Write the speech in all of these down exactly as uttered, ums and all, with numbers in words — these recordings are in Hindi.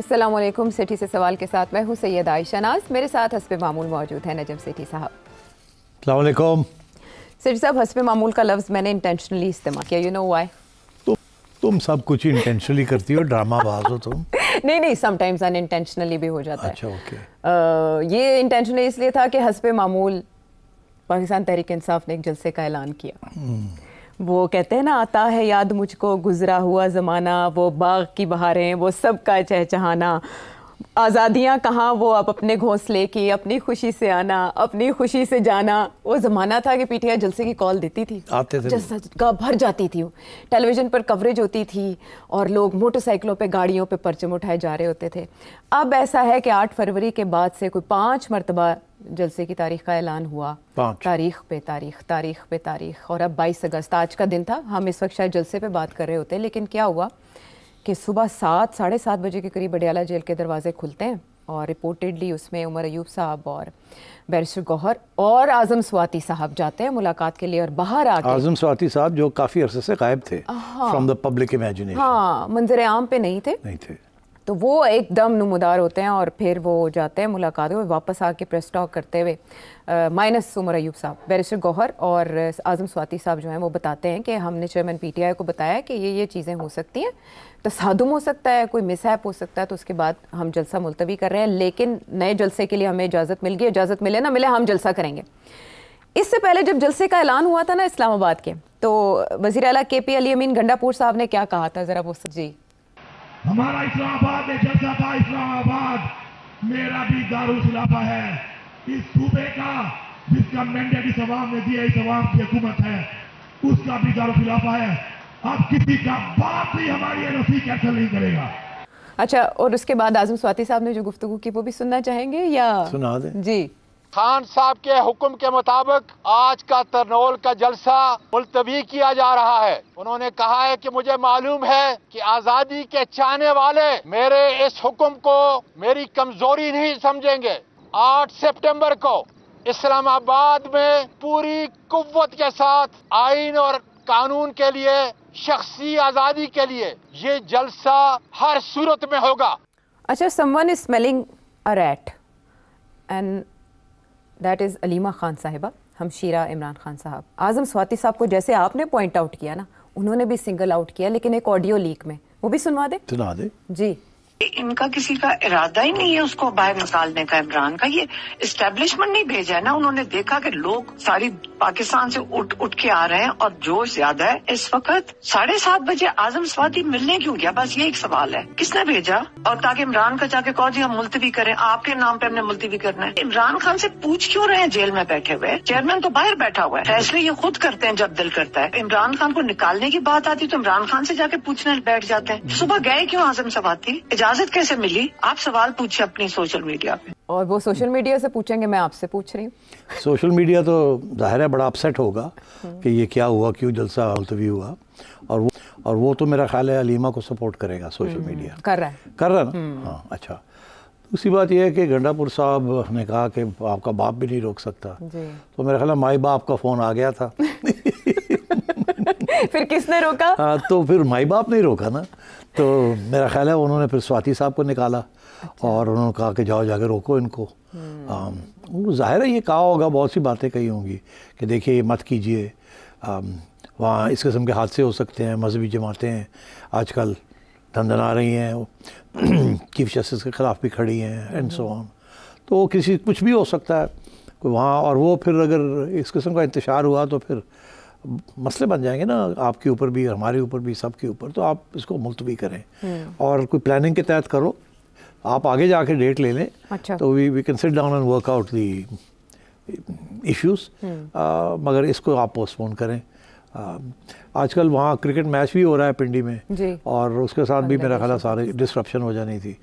अस्सलाम वालेकुम। सेठी से सवाल के साथ मैं हूँ सैयद आयशा नाज, मेरे साथ हस्बे मामूल मौजूद है नजम सेठी साहब। अस्सलाम वालेकुम। सेठी साहब, हस्बे मामूल का लफ्ज़ मैंने इंटेंशनली इस्तेमाल किया, यू नो व्हाई? तुम सब कुछ इंटेंशनली करती हो, ड्रामा बाज हो तुम। नहीं नहीं, समटाइम्स अनइंटेंशनली भी हो जाता है। अच्छा ओके। आ, ये इंटेंशनली इसलिए था कि हस्बे मामूल पाकिस्तान तहरीक-ए-इंसाफ ने एक जलसे का ऐलान किया। वो कहते हैं ना, आता है याद मुझको गुजरा हुआ ज़माना, वो बाग की बहारें, वो सब का चहचहाना, आज़ादियाँ कहाँ, वो अब अपने घोंसले की, अपनी खुशी से आना, अपनी खुशी से जाना। वो ज़माना था कि पीटीआई जलसे की कॉल देती थी, आते थे, जलसा का भर जाती थी, टेलीविज़न पर कवरेज होती थी और लोग मोटरसाइकिलों पे, गाड़ियों पे परचम उठाए जा रहे होते थे। अब ऐसा है कि आठ फरवरी के बाद से कोई पाँच मरतबा जलसे की तारीख का ऐलान हुआ, तारीख पे तारीख, तारीख पे तारीख, और अब बाईस अगस्त आज का दिन था। हम इस वक्त शायद जलसे पे बात कर रहे होते हैं, लेकिन क्या हुआ कि सुबह सात साढ़े सात बजे के करीब अडियाला जेल के दरवाजे खुलते हैं और रिपोर्टेडली उसमें उमर अयूब साहब और बैरिस्टर गौहर और आज़म स्वाति साहब जाते हैं मुलाकात के लिए, और बाहर आके आज़म स्वाति साहब जो काफ़ी अरसे से गायब थे फ्रॉम द पब्लिक इमेजिनेशन, हाँ, मंजर आम पे नहीं थे, नहीं थे, तो वो एकदम नुमुदार होते हैं और फिर वो जाते हैं मुलाकात में, वापस आके प्रेस टॉक करते हुए माइनस उमर अयूब साहब, बैरिस्टर गौहर और आज़म स्वाति साहब जो हैं वो बताते हैं कि हमने चेयरमैन पीटीआई को बताया कि ये ये चीज़ें हो सकती हैं, तसादुम हो सकता है, कोई मिसहैप हो सकता है, तो उसके बाद हम जलसा मुलतवी कर रहे हैं, लेकिन नए जलसे के लिए हमें इजाज़त मिल गई, इजाज़त मिले ना मिले हम जलसा करेंगे। इससे पहले जब जलसे का ऐलान हुआ था ना इस्लामाबाद के, तो वज़ीर आला के पी अली अमीन गंडापुर साहब ने क्या कहा था, ज़रा मुफ्त जी। हमारा इस्लामाबाद में जलसा था, इस्लामाबाद मेरा भी दारुसलाफा है, इस सूबे का जिसका मैंडेट इस अवाम ने दिया, इस अवाम की हुकूमत है, उसका भी दारुसलाफा है, अब किसी का बाप भी हमारी एनओसी कैंसिल नहीं करेगा। अच्छा, और उसके बाद आज़म स्वाति साहब ने जो गुफ्तगू की वो भी सुनना चाहेंगे या सुना दें? जी। खान साहब के हुक्म के मुताबिक आज का तरनोल का जलसा मुलतवी किया जा रहा है। उन्होंने कहा है कि मुझे मालूम है कि आज़ादी के चाहने वाले मेरे इस हुक्म को मेरी कमजोरी नहीं समझेंगे। आठ सितंबर को इस्लामाबाद में पूरी कुव्वत के साथ आइन और कानून के लिए, शख्सी आज़ादी के लिए ये जलसा हर सूरत में होगा। अच्छा, someone is smelling a rat and that is Aleema Khan साहिबा, हमशीरा इमरान खान साहब। आज़म स्वाति साहब को जैसे आपने पॉइंट आउट किया ना, उन्होंने भी सिंगल आउट किया, लेकिन एक ऑडियो लीक में, वो भी सुनवा दे, सुना दे जी। इनका किसी का इरादा ही नहीं है उसको बाहर निकालने का, इमरान का, ये एस्टेब्लिशमेंट नहीं भेजा है ना, उन्होंने देखा कि लोग सारी पाकिस्तान से उठ उठ के आ रहे हैं और जोश ज्यादा है इस वक्त। साढ़े सात बजे आज़म स्वाति मिलने क्यों गया, बस ये एक सवाल है, किसने भेजा? और ताकि इमरान का जाके कहो जी हम मुलतवी करें, आपके नाम पे हमने मुलतवी करना है। इमरान खान से पूछ क्यों रहे हैं जेल में बैठे हुए, चेयरमैन तो बाहर बैठा हुआ है, फैसले ये खुद करते हैं जब दिल करता है। इमरान खान को निकालने की बात आती तो इमरान खान से जाके पूछने बैठ जाते हैं, सुबह गए क्यों आज़म स्वाति, इजाजत कैसे मिली? आप सवाल पूछिए अपनी सोशल मीडिया पे। और वो सोशल मीडिया से पूछेंगे, मैं आपसे पूछ रही हूँ। सोशल मीडिया तो जाहिर है बड़ा अपसेट होगा कि ये क्या हुआ, क्यों जलसा मुलतवी हुआ, और वो और वो तो मेरा ख्याल है अलीमा को सपोर्ट करेगा सोशल मीडिया, कर रहा है, कर रहा ना, हाँ। अच्छा, दूसरी बात यह है कि गंडापुर साहब ने कहा कि आपका बाप भी नहीं रोक सकता, तो मेरा ख्याल है माई बाप का फ़ोन आ गया था। फिर किसने रोका? हाँ, तो फिर माई बाप ने रोका ना, तो मेरा ख्याल है उन्होंने फिर स्वाति साहब को निकाला। अच्छा। और उन्होंने कहा कि जाओ जाके रोको इनको। वो जाहिर है ये कहा होगा, बहुत सी बातें कही होंगी कि देखिए ये मत कीजिए, वहाँ इस किस्म के हादसे हो सकते हैं, मजहबी जमातें आजकल धंधना रही हैं, चीफ जस्टिस के ख़िलाफ़ भी खड़ी हैं एंड सो ऑन, तो किसी कुछ भी हो सकता है वहाँ, और वो फिर अगर इस किस्म का इंतशार हुआ तो फिर मसले बन जाएंगे ना, आपके ऊपर भी, हमारे ऊपर भी, सबके ऊपर, तो आप इसको मुलतवी करें और कोई प्लानिंग के तहत करो, आप आगे जाके डेट ले लें। अच्छा। तो we we can sit down and work out the issues, मगर इसको आप पोस्टपोन करें। आ, आजकल वहाँ क्रिकेट मैच भी हो रहा है पिंडी में जी, और उसके साथ भी मेरा ख्याल सारे डिस्ट्रप्शन हो जानी थी,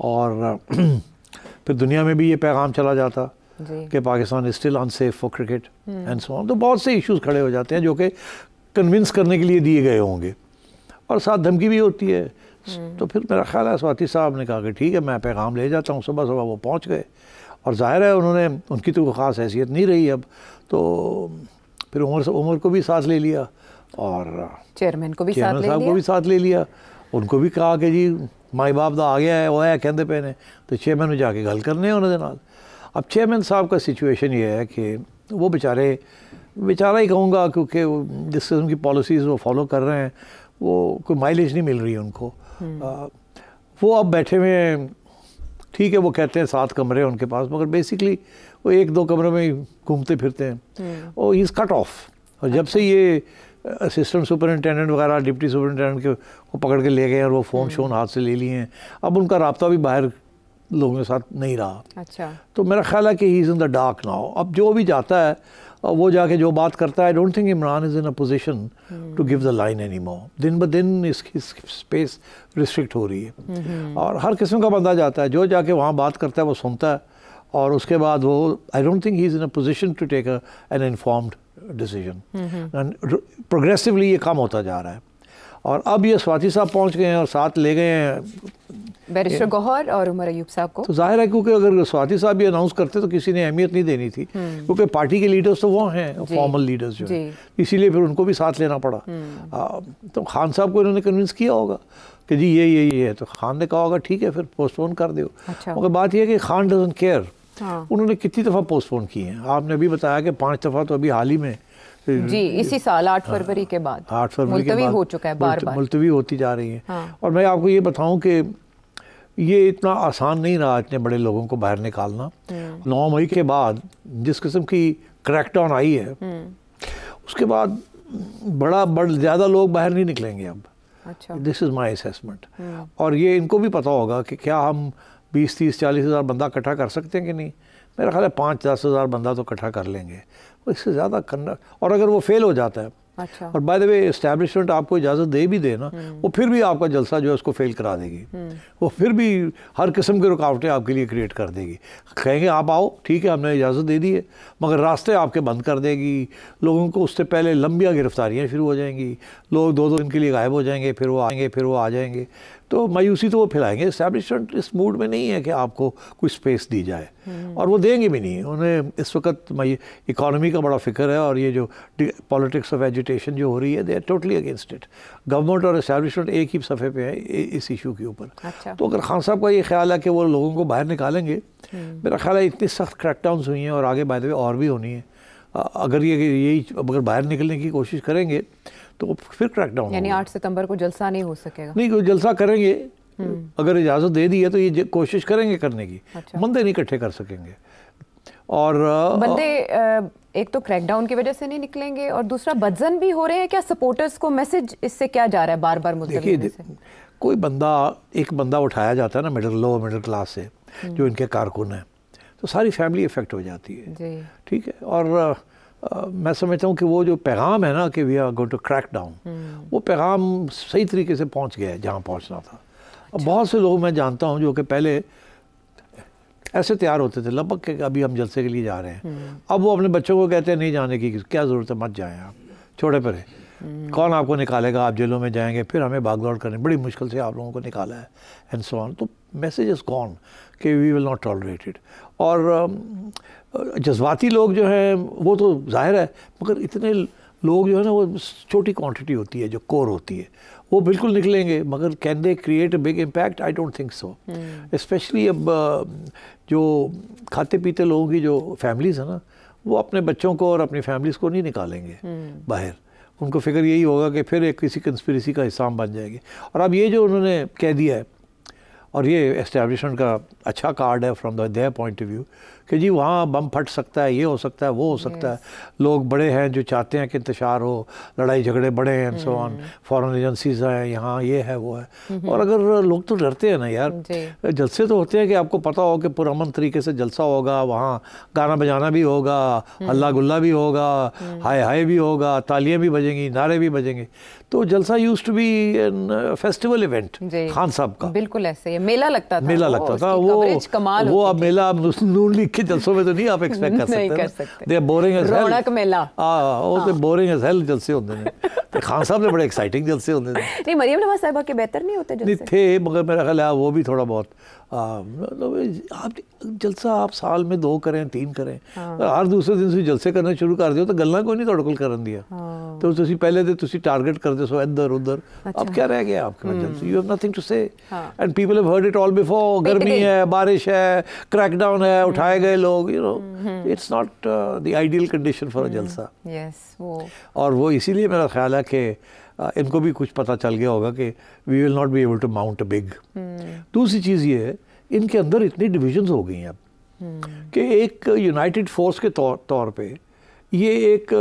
और फिर दुनिया में भी ये पैगाम चला जाता कि Pakistan is still unsafe for cricket and so on, तो बहुत से इश्यूज खड़े हो जाते हैं जो कि कन्विंस करने के लिए दिए गए होंगे, और साथ धमकी भी होती है। तो फिर मेरा ख्याल है स्वाति साहब ने कहा कि ठीक है मैं पैगाम ले जाता हूँ, सुबह सुबह वो पहुँच गए, और जाहिर है उन्होंने, उनकी तो कोई ख़ास हैसियत नहीं रही अब, तो फिर उमर उमर को भी साथ ले लिया और चेयरमैन को भी साथ ले लिया, उनको भी कहा कि जी माई बाप का आ गया है वह है कहते पे ने तो चेयरमैन में जाके गल करने उन्होंने नाल। अब चेयरमैन साहब का सिचुएशन ये है कि वो बेचारे बेचारा ही कहूँगा क्योंकि जिस किस्म की पॉलिसीज़ वो फॉलो कर रहे हैं वो कोई माइलेज नहीं मिल रही उनको। आ, वो अब बैठे हुए ठीक है वो कहते हैं सात कमरे उनके पास मगर बेसिकली वो एक दो कमरे में घूमते फिरते हैं और ही इज़ कट ऑफ। और जब से ये असिस्टेंट सुपरिटेंडेंट वगैरह डिप्टी सुपरिटेंडेंट के को पकड़ के ले गए और वो फ़ोन शोन हाथ से ले लिए हैं अब उनका राब्ता भी बाहर लोगों के साथ नहीं रहा। अच्छा तो मेरा ख्याल है कि he is in the dark now. अब जो भी जाता है वो जाके जो बात करता है I don't think Imran is in a position to give the line any more. दिन ब दिन इसकी स्पेस रिस्ट्रिक्ट हो रही है और हर किस्म का बंदा जाता है जो जाके वहाँ बात करता है वो सुनता है और उसके बाद वो I don't think he is in a position to take an informed decision and progressively ये कम होता जा रहा है। और अब ये स्वाति साहब पहुँच गए हैं और साथ ले गए हैं बैरिस्टर गौहर और उमर अयूब साहब को। तो जाहिर है क्योंकि अगर स्वाति साहब ये अनाउंस करते तो किसी ने अहमियत नहीं देनी थी क्योंकि पार्टी के लीडर्स तो वो हैं फॉर्मल लीडर्स जो हैं इसीलिए फिर उनको भी साथ लेना पड़ा। आ, तो खान साहब को इन्होंने कन्विंस किया होगा कि जी ये ये ये है तो खान ने कहा होगा ठीक है फिर पोस्टपोन कर दो। अच्छा। मगर बात यह है कि खान डजंट केयर। उन्होंने कितनी दफ़ा पोस्टपोन की हैं आपने अभी बताया कि पाँच दफ़ा तो अभी हाल ही में जी इसी साल आठ फरवरी के बाद आठ फरवरी के बाद हो चुका है बार बार मुलतवी होती जा रही है। और मैं आपको ये बताऊँ कि ये इतना आसान नहीं रहा इतने बड़े लोगों को बाहर निकालना। नौ मई के बाद जिस किस्म की क्रैकडाउन आई है उसके बाद बड़ा बड़ा ज़्यादा लोग बाहर नहीं निकलेंगे अब। अच्छा। This is my assessment. और ये इनको भी पता होगा कि क्या हम बीस तीस चालीस हज़ार बंदा इकट्ठा कर सकते हैं कि नहीं। मेरा ख्याल है पाँच दस हज़ार बंदा तो इकट्ठा कर लेंगे इससे ज़्यादा करना और अगर वो फेल हो जाता है। अच्छा। और बाय द वे एस्टैब्लिशमेंट आपको इजाज़त दे भी दे ना वो फिर भी आपका जलसा जो है उसको फेल करा देगी वो फिर भी हर किस्म की रुकावटें आपके लिए क्रिएट कर देगी। कहेंगे आप आओ ठीक है हमने इजाज़त दे दी है मगर रास्ते आपके बंद कर देगी। लोगों को उससे पहले लंबियाँ गिरफ्तारियाँ शुरू हो जाएंगी लोग दो दो दिन के लिए गायब हो जाएंगे फिर वो आएंगे फिर वो आ जाएंगे तो मायूसी तो वो फैलाएंगे। एस्टैब्लिशमेंट इस मूड में नहीं है कि आपको कोई स्पेस दी जाए और वो देंगे भी नहीं। उन्हें इस वक्त इकॉनमी का बड़ा फिक्र है और ये जो पॉलिटिक्स ऑफ एजुटेशन जो हो रही है they are totally against it. Government और एस्टैब्लिशमेंट एक ही सफ़े पे है इस इशू के ऊपर। अच्छा। तो अगर खान साहब का ये ख्याल है कि वो लोगों को बाहर निकालेंगे मेरा ख्याल है इतनी सख्त क्रैकडाउन्स हुई हैं और आगे बाय द वे और भी होनी है अगर ये यही अगर बाहर निकलने की कोशिश करेंगे तो फिर क्रैकडाउन यानी आठ सितंबर को जलसा नहीं हो सकेगा। नहीं कोई जलसा करेंगे अगर इजाज़त दे दी है तो ये कोशिश करेंगे करने की। अच्छा। बंदे नहीं इकट्ठे कर सकेंगे और बंदे एक तो क्रैकडाउन की वजह से नहीं निकलेंगे और दूसरा बदजन भी हो रहे हैं। क्या सपोर्टर्स को मैसेज इससे क्या जा रहा है बार बार मुद्दे कोई बंदा एक बंदा उठाया जाता है ना मिडिल लो मिडिल क्लास से जो इनके कारकुन हैं तो सारी फैमिली इफेक्ट हो जाती है। ठीक है। और Uh, मैं समझता हूँ कि वो जो पैगाम है ना कि we are going to crack down वो पैगाम सही तरीके से पहुँच गया है जहाँ पहुँचना था। अब बहुत से लोग मैं जानता हूँ जो कि पहले ऐसे तैयार होते थे लगभग कि अभी हम जलसे के लिए जा रहे हैं अब वो अपने बच्चों को कहते हैं नहीं जाने की क्या ज़रूरत है मत जाएँ आप छोड़े परे कौन आपको निकालेगा आप जेलों में जाएंगे फिर हमें भागदौड़ करनी बड़ी मुश्किल से आप लोगों को निकाला है एंड सो ऑन। तो मैसेज इज़ गॉन कि we will not tolerate it. और जज्बाती लोग जो हैं वो तो जाहिर है मगर इतने लोग जो है ना वो छोटी क्वांटिटी होती है जो कोर होती है वो बिल्कुल निकलेंगे मगर can they create a big impact I don't think so. Specially अब जो खाते पीते लोगों की जो फैमिलीज़ है ना वो अपने बच्चों को और अपनी फैमिलीज़ को नहीं निकालेंगे बाहर। उनको फिक्र यही होगा कि फिर एक किसी कंस्पिरेसी का हिस्सा बन जाएंगे। और अब ये जो उन्होंने कह दिया है और ये एस्टैब्लिशमेंट का अच्छा कार्ड है from their point of view कि जी वहाँ बम फट सकता है ये हो सकता है वो हो सकता yes. है लोग बड़े हैं जो चाहते हैं कि इंतशार हो लड़ाई झगड़े बड़े हैं and so on foreign agencies हैं यहाँ ये है वो है। और अगर लोग तो डरते हैं ना यार जलसे तो होते हैं कि आपको पता हो कि पुरअमन तरीके से जलसा होगा वहाँ गाना बजाना भी होगा हल्ला गुल्ला भी होगा हाय हाय भी होगा तालियाँ भी बजेंगी नारे भी बजेंगे। तो जलसा used to be an festival event Khan साहब का बिल्कुल ऐसे ही मेला लगता था मेला लगता था वो वो अब मेला नून लीग के जलसों में तो नहीं आप एक्सपेक्ट कर सकते। दे बोरिंग एज हेल रौनक मेला आ वो तो बोरिंग एज हेल जलसे होते हैं खान साहब ने बड़े एक्साइटिंग जलसे होते थे। नहीं, मरियम नवाज साहिबा के बेहतर नहीं होते जलसे? नहीं थे, मगर मेरा ख्याल है वो भी थोड़ा बहुत आप जलसा आप साल में दो करें तीन करें, हर दूसरे दिन से जलसे करना शुरू कर दिया तो गलना कोई नहीं थोड़े को कर दिया तो तुम पहले तो तुम टारगेट करते सो इधर उधर, अब क्या रह गया आपके पास जलसे? You have nothing to say and people have heard it all before. गर्मी है, बारिश है, क्रैकडाउन है, उठाए गए लोग, you know it's not the ideal condition for a जलसा। यस, वो और वो इसीलिए मेरा ख्याल है कि इनको भी कुछ पता चल गया होगा कि we will not be able to mount a big. दूसरी चीज़ ये है इनके अंदर इतनी डिविजन्स हो गई हैं अब कि एक यूनाइटेड फोर्स के तौर तौर पे ये एक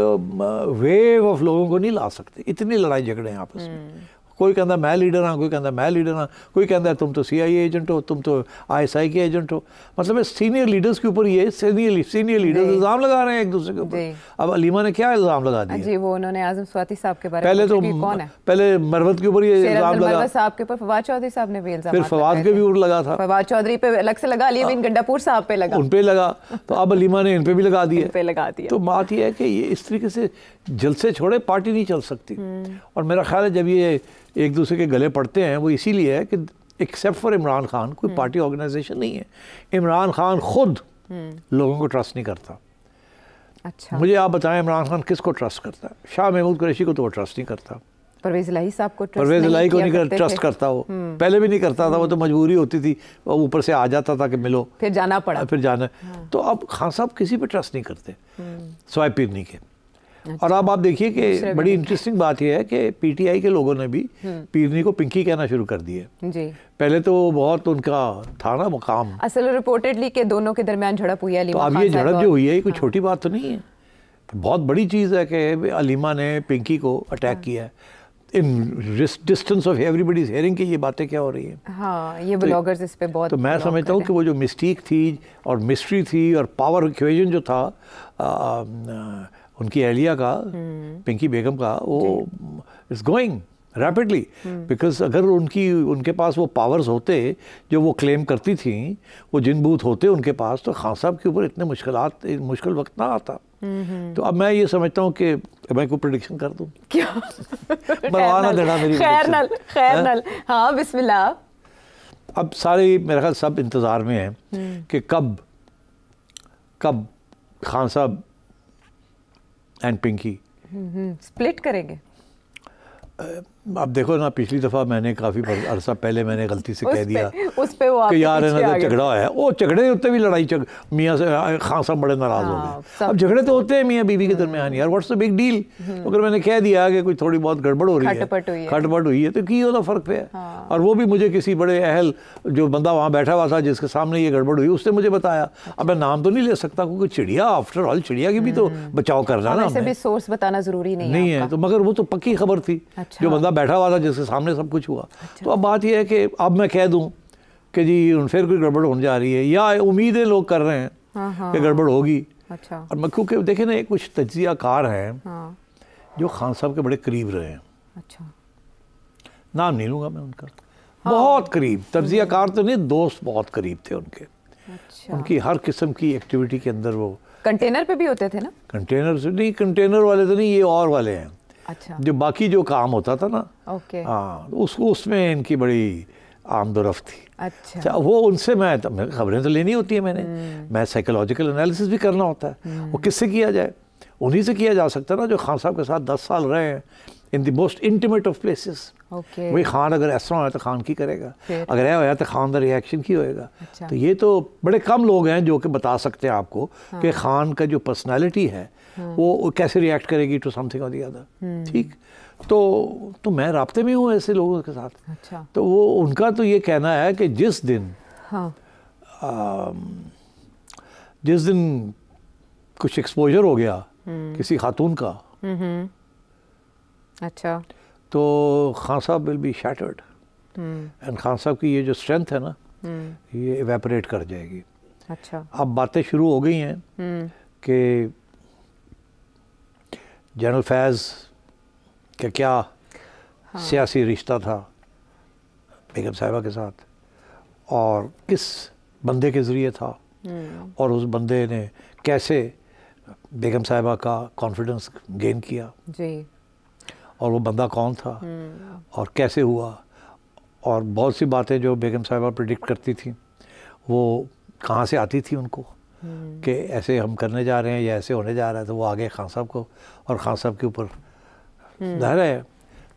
वेव ऑफ लोगों को नहीं ला सकते। इतनी लड़ाई झगड़े हैं आपस में, कोई कहता मैं लीडर हाँ, कोई कहता मैं लीडर हाँ, कोई कहता है तुम तो सी आई ए एजेंट हो, तुम तो आई एस आई के एजेंट हो। मतलब सीनियर लीडर्स के ऊपर ये सीनियर सीनियर लीडर्स इल्ज़ाम लगा रहे हैं एक दूसरे के ऊपर। अब अलीमा ने क्या इल्ज़ाम लगा दिया जी, वो उन्होंने आजम स्वाति साहब के बारे में, पहले तो कौन है, पहले मरवत के ऊपर ये इल्ज़ाम लगा, साहब के ऊपर फवाद चौधरी साहब ने भी इल्ज़ाम, फिर फवाद के भी ऊपर लगा था, फवाद चौधरी पे अलग से लगा, अली अमीन गंडापुर साहब पे लगा, उन पे लगा, तो अब अलीमा ने इन पे भी लगा दिया लगा दिया। तो बात यह है कि ये इस तरीके से जलसे छोड़े पार्टी नहीं चल सकती। और मेरा ख्याल है जब ये एक दूसरे के गले पड़ते हैं वो इसीलिए है कि एक्सेप्ट फॉर इमरान खान कोई पार्टी ऑर्गेनाइजेशन नहीं है। इमरान खान खुद लोगों को ट्रस्ट नहीं करता। अच्छा, मुझे आप बताएं इमरान खान किसको ट्रस्ट करता है? शाह महमूद कुरैशी को तो वो ट्रस्ट नहीं करता, परवेज़ इलाही साहब को परवेज़ इलाही को नहीं ट्रस्ट करता, वो पहले भी नहीं करता था, वो तो मजबूरी होती थी, वो ऊपर से आ जाता था कि मिलो फिर जाना पड़ा फिर जाना। तो अब खान साहब किसी पर ट्रस्ट नहीं करते सवाए पीरनी के। अच्छा। और अब आप देखिए कि बड़ी इंटरेस्टिंग बात यह है कि पीटीआई के लोगों ने भी पीरनी को पिंकी कहना शुरू कर दिया जी। पहले तो बहुत उनका था ना मुकाम, असल रिपोर्टेडली के दोनों के दरमियान झड़प हुई है अलीमा खान साहब। अब ये झड़प जो हुई है ये कोई छोटी बात तो नहीं है, बहुत बड़ी चीज़ है कि अलीमा ने पिंकी को अटैक किया है in distance of everybody's hearing की ये बातें क्या हो रही हैं। हाँ, ये ब्लॉगर्स इस पे बहुत। तो मैं समझता हूँ कि वो जो मिस्टीक थी और मिस्ट्री थी और पावर इक्वेशन जो था आ, उनकी एहलिया का पिंकी बेगम का, वो इट्स गोइंग रैपिडली बिकॉज अगर उनकी उनके पास वो पावर्स होते जो वो क्लेम करती थी, वो जिन बूथ होते उनके पास, तो खान साहब के ऊपर इतने मुश्किलात मुश्किल वक्त ना आता। तो अब मैं ये समझता हूँ कि मैं कोई प्रेडिक्शन कर दूँ क्या? मरवाना देना मेरी खैर नल खैर नल हाँ बिस्मिल्लाह। अब सारे मेरे ख्याल सब इंतज़ार में हैं कि कब कब खान साहब एंड पिंकी स्प्लिट करेंगे। आप देखो ना, पिछली दफ़ा मैंने काफ़ी अरसा पहले मैंने गलती से कह दिया उस पे वो कि यार है ना झगड़ा है, वो झगड़े होते भी लड़ाई मियाँ से खान साहब बड़े नाराज़ हो गए। अब झगड़े तो होते हैं मियाँ बीवी के दरमियान, यार व्हाट्स द बिग डील? अगर मैंने कह दिया कि कोई थोड़ी बहुत गड़बड़ हो रही है, खटपट हुई है, तो की होता फ़र्क पे है। और वो भी मुझे किसी बड़े अहल जो बंदा वहाँ बैठा हुआ था जिसके सामने ये गड़बड़ हुई उसने मुझे बताया। अब मैं नाम तो नहीं ले सकता क्योंकि चिड़िया आफ्टर ऑल चिड़िया की भी तो बचाव करना ना, सोर्स बताना ज़रूरी नहीं है। तो मगर वो तो पक्की खबर थी जो बंदा बैठा हुआ था जिसके सामने सब कुछ हुआ। अच्छा। तो अब बात यह है कि अब मैं कह दूं कि जी फिर कोई गड़बड़ होने जा रही है या उम्मीदें लोग कर रहे हैं कि गड़बड़ होगी। अच्छा। और मैं क्योंकि देखे ना कुछ तजिया कार हैं। हाँ। जो खान साहब के बड़े करीब रहे हैं। अच्छा। नाम नहीं लूँगा मैं उनका। हाँ। बहुत करीब तजिया कार तो नहीं, दोस्त बहुत करीब थे उनके। उनकी हर किस्म की एक्टिविटी के अंदर वो कंटेनर पर भी होते थे ना? कंटेनर से नहीं, कंटेनर वाले तो नहीं, ये और वाले हैं। अच्छा। जो बाकी जो काम होता था ना, ओके, हाँ, उसको उसमें इनकी बड़ी आमदोरफ्त थी। अच्छा। अच्छा, वो उनसे मैं खबरें तो लेनी होती है, मैंने मैं साइकोलॉजिकल एनालिसिस भी करना होता है। वो किससे किया जाए? उन्हीं से किया जा सकता है ना जो खान साहब के साथ दस साल रहे हैं in the most intimate of places. Okay, वही खान अगर ऐसा होया तो खान की करेगा, अगर यह होया तो खान का रिएक्शन की होएगा। अच्छा। तो ये तो बड़े कम लोग हैं जो कि बता सकते हैं आपको। हाँ। कि खान का जो पर्सनालिटी है वो कैसे रिएक्ट करेगी टू समथिंग और दी अदर। ठीक, तो तो मैं राब्ते में हूँ ऐसे लोगों के साथ। अच्छा। तो वो उनका तो ये कहना है कि जिस दिन हाँ आ, जिस दिन कुछ एक्सपोजर हो गया किसी खातून का, अच्छा, तो खान साहब will be shattered and Khan साहब की ये जो स्ट्रेंथ है ना ये इवेपोरेट कर जाएगी। अच्छा। अब बातें शुरू हो गई हैं कि जनरल फैज़ का क्या हाँ। सियासी रिश्ता था बेगम साहिबा के साथ और किस बंदे के ज़रिए था और उस बंदे ने कैसे बेगम साहिबा का कॉन्फिडेंस गेन किया जी। और वो बंदा कौन था और कैसे हुआ, और बहुत सी बातें जो बेगम साहिबा प्रेडिक्ट करती थी वो कहाँ से आती थी उनको कि ऐसे हम करने जा रहे हैं या ऐसे होने जा रहा है, तो वो आगे खान साहब को और खान साहब के ऊपर धैर्य है।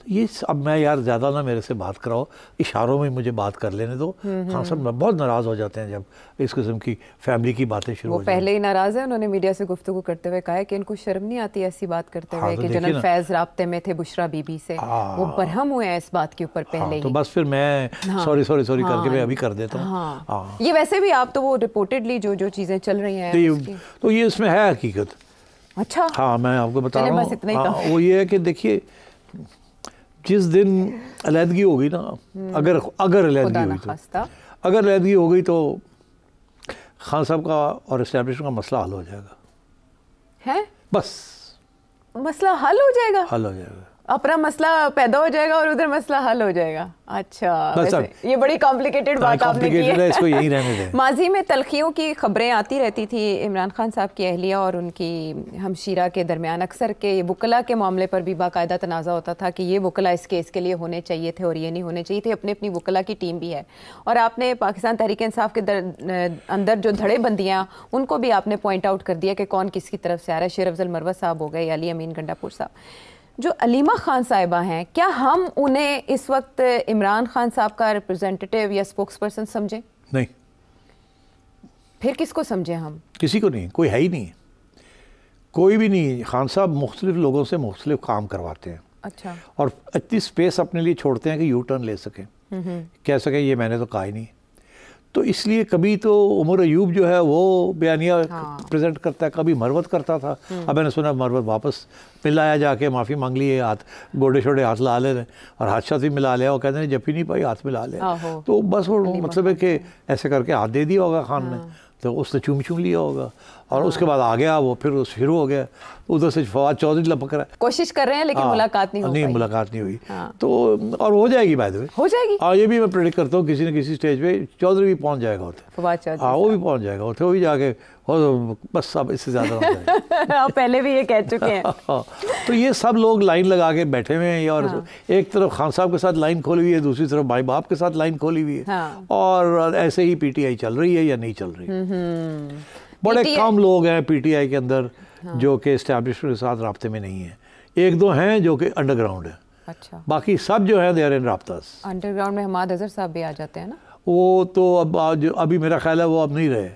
तो ये अब मैं यार ज़्यादा ना मेरे से बात कराओ, इशारों में मुझे बात कर लेने दो। खान साहब बहुत नाराज़ हो जाते हैं जब इस किस्म की फैमिली की बातें शुरू हो जाती हैं। पहले ही नाराज़ हैं, उन्होंने मीडिया से गुफ्तगू करते हुए कहा है कि इनको शर्म नहीं आती ऐसी बात करते हुए कि जनरल फैज़ राब्ते में थे बुशरा बीबी से, वो बरहम हुए हैं इस बात के ऊपर पहले ही। तो बस फिर मैं सॉरी सॉरी सॉरी करके मैं अभी कर देता हूँ। ये वैसे भी आप तो वो रिपोर्टेडली जो जो चीज़ें चल रही हैं तो ये इसमें है हकीकत। अच्छा हाँ मैं आपको बता रहा हूँ, वो ये है कि देखिए जिस दिन अलहदगी होगी ना, अगर अगर अलहदगी हुई तो अगर अलहदगी हो गई तो खान साहब का और इस्टेब्लिशमेंट का मसला हल हो जाएगा। है बस मसला हल हो जाएगा, हल हो जाएगा, अपना मसला पैदा हो जाएगा और उधर मसला हल हो जाएगा। अच्छा वैसे ये बड़ी कॉम्प्लिकेटेड बात आपने की है, इसको यही रहने दें। माजी में तलखियों की खबरें आती रहती थी इमरान खान साहब की अहलिया और उनकी हमशीरा के दरमियान, अक्सर के ये वकला के मामले पर भी बाकायदा तनाज़ा होता था कि ये वकला इस केस के लिए होने चाहिए थे और ये नहीं होने चाहिए थे। अपनी अपनी वकला की टीम भी है और आपने पाकिस्तान तहरीक इंसाफ के अंदर जो धड़ेबंदियाँ उनको भी आपने पॉइंट आउट कर दिया कि कौन किसकी तरफ से आ रहा है। शेर अफजल मरवा साहब हो गए, अली अमीन गंडापुर साहब, जो अलीमा खान साहिबा हैं, क्या हम उन्हें इस वक्त इमरान खान साहब का रिप्रेजेंटेटिव या स्पोक्स पर्सन समझें? नहीं। फिर किसको समझें हम? किसी को नहीं, कोई है ही नहीं, कोई भी नहीं। खान साहब मुख्तलिफ लोगों से मुख्तलिफ काम करवाते हैं। अच्छा। और इतनी स्पेस अपने लिए छोड़ते हैं कि यू टर्न ले सकें, कह सकें ये मैंने तो कहा ही नहीं। तो इसलिए कभी तो उमर अयूब जो है वो बयानिया हाँ। प्रेजेंट करता है, कभी मरवत करता था। अब मैंने सुना मरवत वापस मिलाया जाके, माफ़ी मांग ली है, हाथ गोडे छोटे हाथ ला ले रहे और हाथ साथ भी मिला लिया और कहते हैं जब ही नहीं पाई हाथ मिला लिया। तो बस वो मतलब है कि ऐसे करके हाथ दे दिया होगा खान हाँ। ने, तो उसने चूम चूम लिया होगा और हाँ। उसके बाद आ गया वो, फिर उस शुरू हो गया, उधर से फवाद चौधरी लपक रहा है, कोशिश कर रहे हैं लेकिन मुलाकात नहीं नहीं मुलाकात नहीं हुई। तो और हो जाएगी बाय द वे, हो जाएगी। और ये भी मैं प्रेडिक्ट करता हूँ किसी न किसी स्टेज पे चौधरी भी पहुँच जाएगा होते, फवाद चौधरी हाँ वो भी पहुँच जाएगा होते, वो भी जाके बस अब इससे ज़्यादा पहले भी ये कह चुके हैं। तो ये सब लोग लाइन लगा के बैठे हुए हैं और एक तरफ खान साहब के साथ लाइन खोली हुई है, दूसरी तरफ भाई बाप के साथ लाइन खोली हुई है और ऐसे ही पीटीआई चल रही है या नहीं चल रही। बड़े कम लोग हैं पीटीआई के अंदर जो कि एस्टैब्लिशमेंट के साथ राब्ते में नहीं है, एक दो हैं जो कि अंडरग्राउंड है। अच्छा। बाकी सब जो है दे आर इन राब्तास। अंडरग्राउंड में हमाद अजहर साहब भी आ जाते हैं ना, वो तो अब अभी मेरा ख्याल है वो अब नहीं रहे,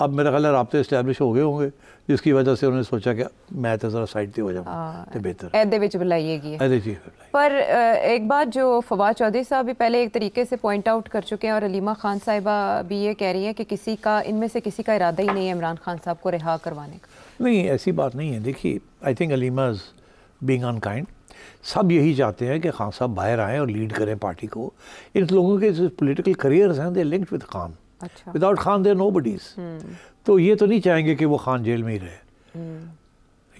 अब मेरा ख्याल है राब्ते इस्टैब्लिश हो गए होंगे जिसकी वजह से उन्होंने सोचा कि मैं तो ज़रा साइड पर हो जाऊँ तो बेहतर ऐदे विच बुलाइएगी। पर एक बात जो फवाद चौधरी साहब भी पहले एक तरीके से पॉइंट आउट कर चुके हैं और अलीमा खान साहिबा भी ये कह रही हैं कि किसी का इनमें से किसी का इरादा ही नहीं है इमरान खान साहब को रिहा करवाने का। नहीं ऐसी बात नहीं है। देखिए I think Aleema is being unkind. सब यही चाहते हैं कि खान साहब बाहर आएँ और लीड करें पार्टी को। इन लोगों के पोलिटिकल करियर्स हैं, दे लिंक्ड विद खान। अच्छा। Without Khan there nobody's. तो ये तो नहीं चाहेंगे कि वो खान जेल में ही रहे,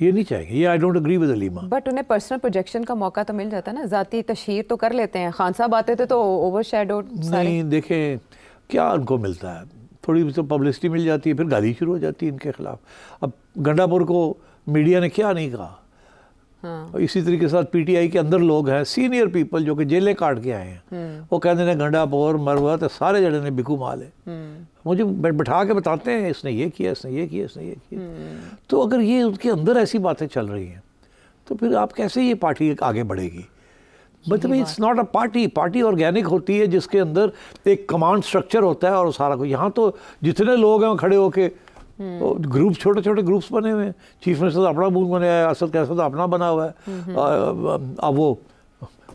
ये नहीं चाहेंगे। ये I don't agree with Aleema. But उन्हें पर्सनल प्रोजेक्शन का मौका तो मिल जाता है ना, जाती तशहीर तो कर लेते हैं। खान साहब आते थे तो ओवर शेडो नहीं, देखें क्या उनको मिलता है, थोड़ी तो पब्लिसिटी मिल जाती है, फिर गाली शुरू हो जाती है इनके खिलाफ। अब गंडापुर को मीडिया ने क्या नहीं कहा। हाँ। इसी तरीके साथ पीटीआई के अंदर लोग हैं सीनियर पीपल जो कि जेलें काट के आए हैं, वो कहते हैं गंडापुर मरवत सारे जड़े ने बिकू माल है, मुझे बैठा के बताते हैं इसने ये किया इसने ये किया इसने ये किया। तो अगर ये उनके अंदर ऐसी बातें चल रही हैं तो फिर आप कैसे ये पार्टी आगे बढ़ेगी। मतलब it's not a party. Party organic होती है जिसके अंदर एक कमांड स्ट्रक्चर होता है और सारा कुछ। यहाँ तो जितने लोग हैं खड़े होके ग्रुप छोटे छोटे ग्रुप्स बने हुए हैं। चीफ मिनिस्टर अपना ग्रुप बनाया है, असद कैसा तो अपना बना हुआ है। अब वो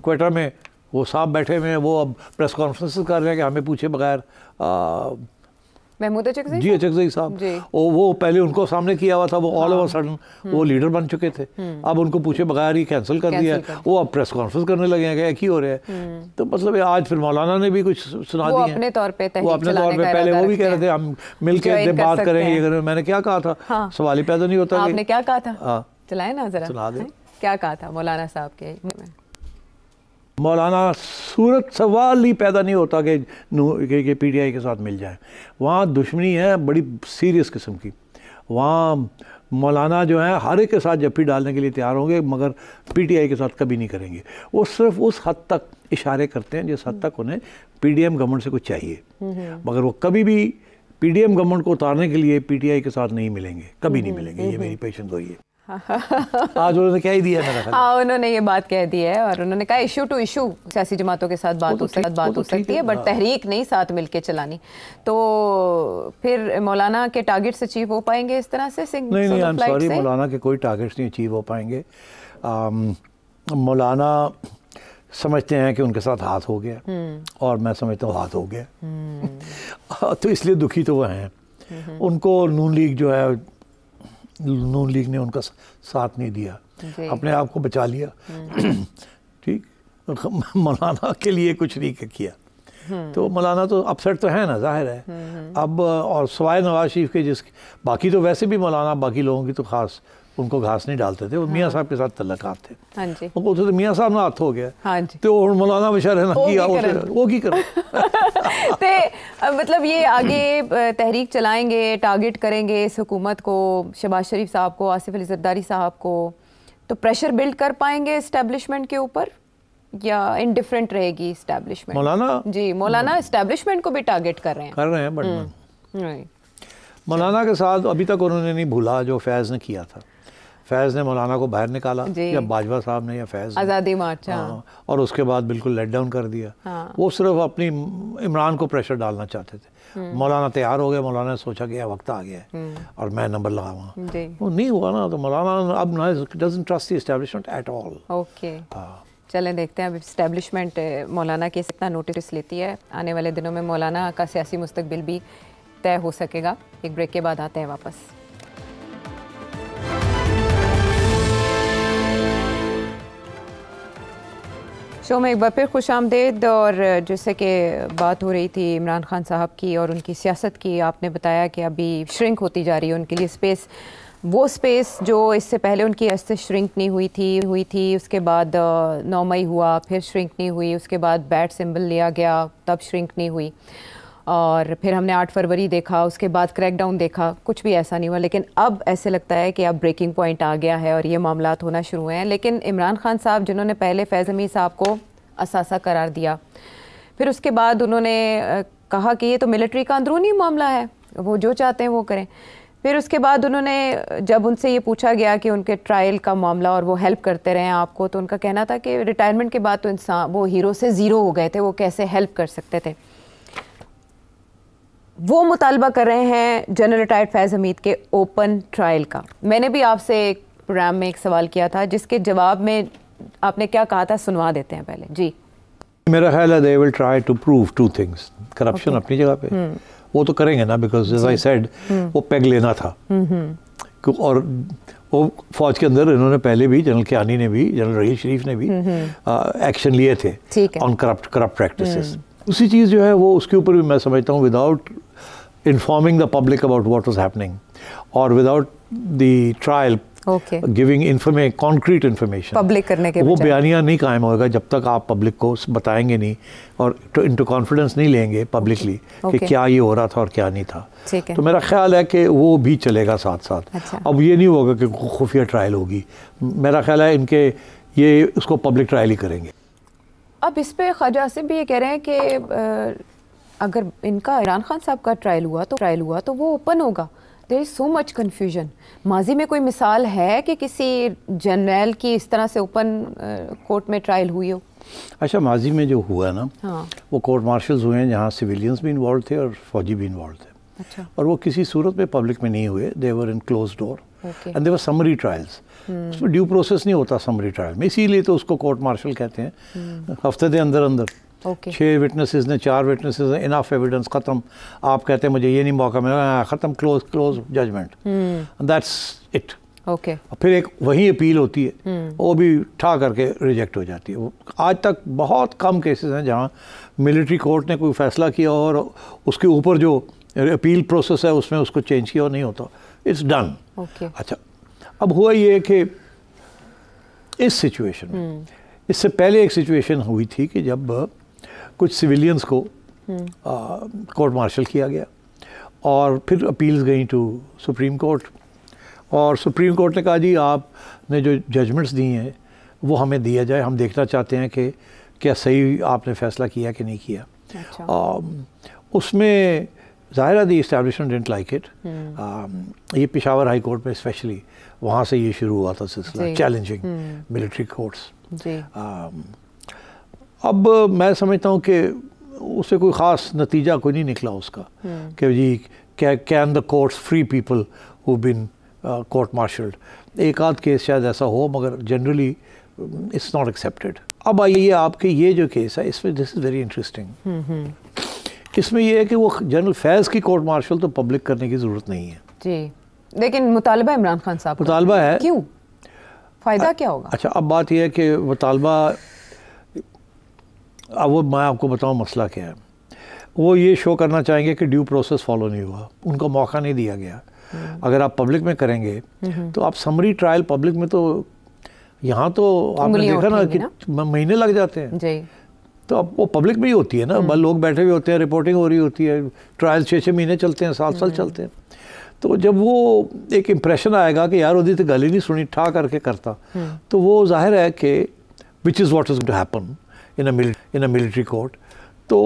क्वेटा में वो साहब बैठे हुए हैं, वो अब प्रेस कॉन्फ्रेंस कर रहे हैं कि हमें पूछे बगैर महमूद अचकज़ई जी अचकज़ई साहब वो पहले उनको सामने किया हुआ था, वो ऑल ओवर सडन वो लीडर बन चुके थे, अब उनको पूछे बगैर ही कैंसिल कर दिया है। वो अब प्रेस कॉन्फ्रेंस करने लगे हैं कि एक ही हो रहे हैं। तो मतलब आज फिर मौलाना ने भी कुछ सुना दिया अपने तौर पे, वो अपने तौर पे पहले वो भी कह रहे थे हम मिल के बात करें ये करें। मैंने क्या कहा था, सवाल ही पैदा नहीं होता। आपने क्या कहा था, चलाए ना जरा सुना दें क्या कहा था मौलाना साहब के। मौलाना सूरत सवाल ही पैदा नहीं होता कि पी टी आई के साथ मिल जाए, वहाँ दुश्मनी है बड़ी सीरियस किस्म की। वहाँ मौलाना जो है हर एक के साथ जप्फी डालने के लिए तैयार होंगे, मगर पीटीआई के साथ कभी नहीं करेंगे। वो सिर्फ उस हद तक इशारे करते हैं जिस हद तक उन्हें पीडीएम गवर्नमेंट से कुछ चाहिए, मगर वो कभी भी पीडीएम गवर्नमेंट को उतारने के लिए पीटीआई के साथ नहीं मिलेंगे, कभी नहीं मिलेंगे। ये मेरी पेशेंस हुई है। आज उन्होंने क्या ही दिया मेरा ख्याल। हाँ, उन्होंने ये बात कह दी है और उन्होंने कहा इशू टू इशू सियासी जमातों के साथ बात हो सकती है, बात हो सकती है, बट तहरीक नहीं, साथ मिलके चलानी। तो फिर मौलाना के टारगेट्स अचीव हो पाएंगे इस तरह से? नहीं नहीं, आई एम सॉरी, मौलाना के कोई टारगेट्स नहीं अचीव हो पाएंगे। मौलाना समझते हैं कि उनके साथ हाथ हो गया और मैं समझता हूँ हाथ हो गया, तो इसलिए दुखी तो वह हैं। उनको नून लीग जो है, नून लीग ने उनका साथ नहीं दिया, अपने आप को बचा लिया, ठीक। मौलाना के लिए कुछ नहीं किया, तो मौलाना तो अपसेट तो है ना, जाहिर है। अब और सवाए नवाज शरीफ के, जिस बाकी तो वैसे भी मौलाना बाकी लोगों की तो खास उनको घास नहीं डालते थे, वो मियाँ साहब के साथ तल्लुकात थे। हाँ जी। उनको तो मियाँ साहब ना हाथ हो गया। हाँ जी। तो मौलाना बेचारे ना किया वो की करें। ते मतलब ये आगे तहरीक चलाएंगे, टारगेट करेंगे इस हुकूमत को, शहबाज शरीफ साहब को, आसिफ अली जरदारी साहब को, तो प्रेशर बिल्ड कर पाएंगे इस्टेब्लिशमेंट के ऊपर या इनडिफरेंट रहेगी इस्टेब्लिशमेंट? मौलाना जी, मौलाना इस्टेब्लिशमेंट को भी टारगेट कर रहे हैं, कर रहे हैं बट मौलाना के साथ अभी तक उन्होंने नहीं भूला जो फैज़ ने किया था। फैज़ ने मौलाना को बाहर निकाला या बाजवा साहब ने या फैज़ आज़ादी मार्च, हाँ, और उसके बाद बिल्कुल लेट डाउन कर दिया। हाँ। वो सिर्फ अपनी इमरान को प्रेशर डालना चाहते थे। मौलाना तैयार हो गए, मौलाना ने सोचा कि यह वक्त आ गया है और मैं नंबर लगाऊंगा, वो नहीं हुआ ना, तो मौलाना अब ना doesn't trust the establishment at all. Okay, चलें देखते हैं अब इस्टेब्लिशमेंट मौलाना के कितना नोटिस लेती है। आने वाले दिनों में मौलाना का सियासी मुस्तकबिल भी तय हो सकेगा। एक ब्रेक के बाद आते हैं वापस। शो में एक बार फिर खुश आमदेद। और जैसे कि बात हो रही थी इमरान खान साहब की और उनकी सियासत की, आपने बताया कि अभी श्रिंक होती जा रही है उनके लिए स्पेस, वो स्पेस जो इससे पहले उनकी ऐसे श्रिंक नहीं हुई थी हुई थी उसके बाद नौ मई हुआ, फिर श्रिंक नहीं हुई, उसके बाद बैट सिंबल लिया गया तब श्रिंक नहीं हुई, और फिर हमने आठ फरवरी देखा, उसके बाद क्रैकडाउन देखा, कुछ भी ऐसा नहीं हुआ। लेकिन अब ऐसे लगता है कि अब ब्रेकिंग पॉइंट आ गया है और ये मामला होना शुरू हुए हैं। लेकिन इमरान खान साहब जिन्होंने पहले फैज़ हमीद साहब को असासा करार दिया, फिर उसके बाद उन्होंने कहा कि ये तो मिलिट्री का अंदरूनी मामला है, वो जो चाहते हैं वो करें। फिर उसके बाद उन्होंने, जब उनसे ये पूछा गया कि उनके ट्रायल का मामला और वो हेल्प करते रहे आपको, तो उनका कहना था कि रिटायरमेंट के बाद तो इंसान वो हीरो से ज़ीरो हो गए थे, वो कैसे हेल्प कर सकते थे। वो मुतालबा कर रहे हैं जनरल रिटायर्ड फैज़ हमीद के ओपन ट्रायल का। मैंने भी आपसे एक प्रोग्राम में एक सवाल किया था जिसके जवाब में आपने क्या कहा था, सुनवा देते हैं पहले जी। मेरा ख्याल है they will try to prove two things, corruption अपनी जगह पे वो तो करेंगे ना, बिकॉज एज आई सेड वो पेग लेना था, और वो फौज के अंदर इन्होंने पहले भी, जनरल कियानी ने भी, जनरल रहील शरीफ ने भी एक्शन लिए थे ऑन करप्ट करप्ट प्रैक्टिसेस। उसी चीज़ जो है वो उसके ऊपर भी मैं समझता हूँ without informing the public about what was happening और without the trial giving inform concrete information public करने के, वो बयानिया नहीं कायम होगा जब तक आप पब्लिक को बताएंगे नहीं और इनटू कॉन्फिडेंस नहीं लेंगे पब्लिकली कि क्या ये हो रहा था और क्या नहीं था। तो मेरा ख्याल है कि वो भी चलेगा साथ साथ। अब ये नहीं होगा कि खुफिया ट्रायल होगी, मेरा ख्याल है इनके ये उसको पब्लिक ट्रायल ही करेंगे। अब इस पे ख्वाजा आसिम भी ये कह रहे हैं कि अगर इनका इमरान खान साहब का ट्रायल हुआ तो ट्रायल हुआ तो वो ओपन होगा। There is so much confusion. माजी में कोई मिसाल है कि किसी जनरल की इस तरह से ओपन कोर्ट में ट्रायल हुई हो? अच्छा, माजी में जो हुआ ना, हाँ, वो कोर्ट मार्शल्स हुए हैं जहाँ सिविलियंस भी इन्वॉल्व थे और फौजी भी इन्वॉल्व थे। अच्छा। और वो किसी सूरत में पब्लिक में नहीं हुए, they were in close door and they were summary trials. उसमें ड्यू प्रोसेस नहीं होता समरी ट्रायल में, इसीलिए तो उसको कोर्ट मार्शल कहते हैं। हफ्ते के अंदर अंदर okay. छः विटनेसेस ने, चार विटनेसेस ने, इनफ एविडेंस, ख़त्म। आप कहते हैं मुझे ये नहीं मौका मिला, ख़त्म, close close judgement, that's it. Okay, फिर एक वही अपील होती है, hmm. वो भी ठा करके रिजेक्ट हो जाती है। वो आज तक बहुत कम केसेस हैं जहाँ मिलिट्री कोर्ट ने कोई फैसला किया और उसके ऊपर जो अपील प्रोसेस है उसमें उसको चेंज किया और नहीं होता, इट्स डन। अच्छा, अब हुआ ये कि इस सिचुएशन में, इससे पहले एक सिचुएशन हुई थी कि जब कुछ सिविलियंस को कोर्ट मार्शल किया गया और फिर अपील्स गई टू सुप्रीम कोर्ट, और सुप्रीम कोर्ट ने कहा जी आपने जो जजमेंट्स दी हैं वो हमें दिया जाए, हम देखना चाहते हैं कि क्या सही आपने फ़ैसला किया कि नहीं किया। अच्छा। आ, उसमें ज़ाहिर the establishment didn't like it. ये पेशावर हाई कोर्ट में स्पेशली वहाँ से ये शुरू हुआ था सिलसिला, चैलेंजिंग मिलिट्री कोर्ट्स। अब मैं समझता हूँ कि उससे कोई ख़ास नतीजा कोई नहीं निकला उसका कि जी क्या can the courts free people who been court martialled. एक आध केस शायद ऐसा हो मगर जनरली इट्स नॉट एक्सेप्टेड। अब आइए आपके ये जो केस है इसमें दिस इज़ वेरी इंटरेस्टिंग। इसमें यह है कि वो जनरल फैज़ की कोर्ट मार्शल तो पब्लिक करने की ज़रूरत नहीं है जी, लेकिन मुतालबा इमरान खान साहब मुतालबा है। क्यों, फ़ायदा क्या होगा? अच्छा, अब बात यह है कि मुतालबा, अब वो मैं आपको बताऊँ मसला क्या है। वो ये शो करना चाहेंगे कि ड्यू प्रोसेस फॉलो नहीं हुआ, उनको मौका नहीं दिया गया। अगर आप पब्लिक में करेंगे तो आप समरी ट्रायल पब्लिक में, तो यहाँ तो आपने देखा ना कि महीने लग जाते हैं जी। तो अब वो पब्लिक में ही होती है ना, बस लोग बैठे हुए होते हैं, रिपोर्टिंग हो रही होती है, ट्रायल छः छः महीने चलते हैं, सात साल चलते हैं। तो जब वो एक इम्प्रेशन आएगा कि यार उदी तो गली नहीं सुनी, ठा करके करता, तो वो जाहिर है कि which is what is to happen in in a military court. तो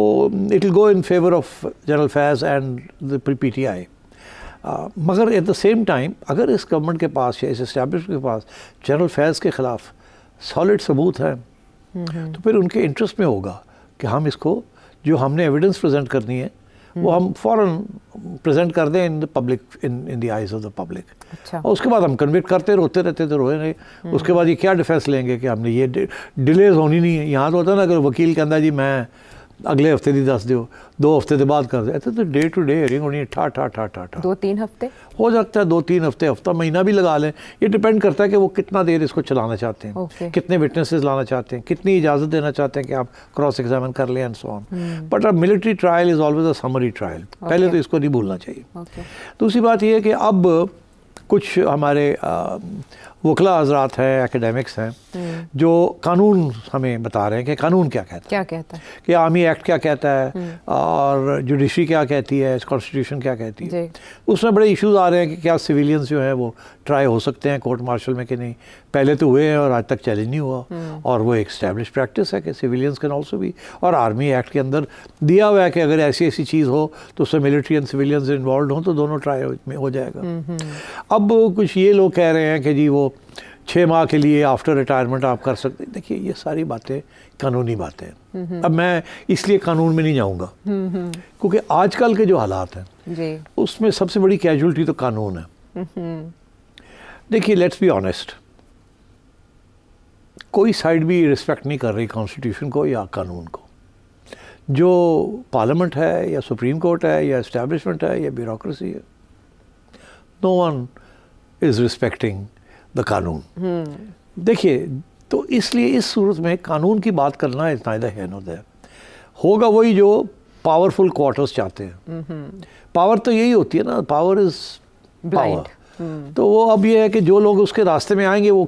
it will go in favour of general Faiz and the P T I. मगर एट द सेम टाइम अगर इस गवर्नमेंट के पास या इस इस्टेब्लिशमेंट के पास जनरल फैज़ के ख़िलाफ़ सॉलिड सबूत हैं तो फिर उनके इंटरेस्ट में होगा कि हम इसको जो हमने एविडेंस प्रेजेंट करनी है वो हम फौरन प्रेजेंट कर दें in the public, in in the eyes of the public. अच्छा। और उसके बाद हम कन्विक्ट करते रोते रहते थे, रोए नहीं। उसके बाद ये क्या डिफेंस लेंगे कि हमने ये डिलेज होनी नहीं है। यहाँ तो होता है ना, अगर वकील कहता है जी मैं अगले हफ्ते दी दस दो दो हफ्ते के बाद कर दे, तो डे टू डे हियरिंग होनी है, ठा ठा ठा ठा ठा दो तीन हफ्ते हो सकता है, दो तीन हफ्ते, हफ्ता महीना भी लगा लें। ये डिपेंड करता है कि वो कितना देर इसको चलाना चाहते हैं, okay. कितने विटनेसेस लाना चाहते हैं, कितनी इजाज़त देना चाहते हैं कि आप क्रॉस एग्जामिन कर लें एंड सो ऑन। बट अब military trial is always a summary trial, पहले तो इसको नहीं भूलना चाहिए। okay. दूसरी बात यह है कि अब कुछ हमारे वकला हजरात हैं, एकेडमिक्स हैं, जो कानून हमें बता रहे हैं कि कानून क्या कहता है, क्या कहता है कि आर्मी एक्ट क्या कहता है और जुडिशरी क्या कहती है, कॉन्स्टिट्यूशन क्या कहती है। उसमें बड़े इश्यूज आ रहे हैं कि क्या सिविलियंस जो हैं वो ट्राई हो सकते हैं कोर्ट मार्शल में कि नहीं। पहले तो हुए हैं और आज तक चैलेंज नहीं हुआ, और वो एक एस्टैब्लिश प्रैक्टिस है कि सिविलियंस कैन ऑल्सो भी। और आर्मी एक्ट के अंदर दिया हुआ है कि अगर ऐसी ऐसी चीज़ हो तो उसमें मिलिट्री एंड सिविलियंस इन्वॉल्व हों तो दोनों ट्राई में हो जाएगा। अब कुछ ये लोग कह रहे हैं कि जी वो छः माह के लिए आफ्टर रिटायरमेंट आप कर सकते हैं। देखिए ये सारी बातें कानूनी बातें हैं। अब मैं इसलिए कानून में नहीं जाऊंगा क्योंकि आजकल के जो हालात हैं जी उसमें सबसे बड़ी कैजुअलिटी तो कानून है। देखिए लेट्स बी ऑनेस्ट, कोई साइड भी रिस्पेक्ट नहीं कर रही कॉन्स्टिट्यूशन को या कानून को। जो पार्लियामेंट है या सुप्रीम कोर्ट है या इस्टेब्लिशमेंट है या ब्यूरोक्रेसी है, no one is respecting the कानून। देखिए तो इसलिए इस सूरत में कानून की बात करना is neither here nor there. होगा वही जो पावरफुल क्वार्टर्स चाहते हैं। पावर तो यही होती है ना, पावर इज पावर। तो वो अब ये है कि जो लोग उसके रास्ते में आएंगे वो